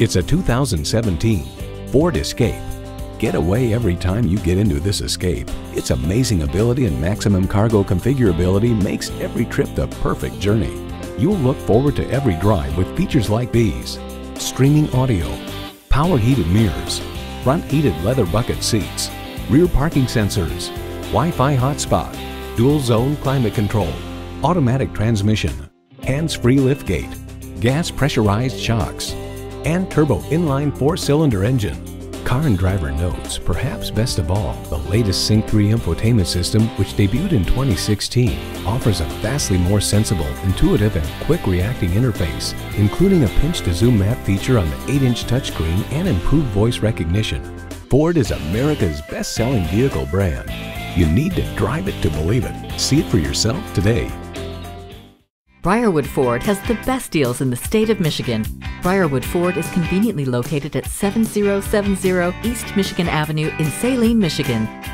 It's a 2017 Ford Escape. Get away every time you get into this Escape. Its amazing ability and maximum cargo configurability makes every trip the perfect journey. You'll look forward to every drive with features like these: streaming audio, power heated mirrors, front heated leather bucket seats, rear parking sensors, Wi-Fi hotspot, dual zone climate control, automatic transmission, hands-free liftgate, gas pressurized shocks, and turbo inline 4-cylinder engine. Car and Driver notes, perhaps best of all, the latest Sync 3 infotainment system, which debuted in 2016, offers a vastly more sensible, intuitive, and quick-reacting interface, including a pinch-to-zoom map feature on the 8-inch touchscreen and improved voice recognition. Ford is America's best-selling vehicle brand. You need to drive it to believe it. See it for yourself today. Briarwood Ford has the best deals in the state of Michigan. Briarwood Ford is conveniently located at 7070 East Michigan Avenue in Saline, Michigan.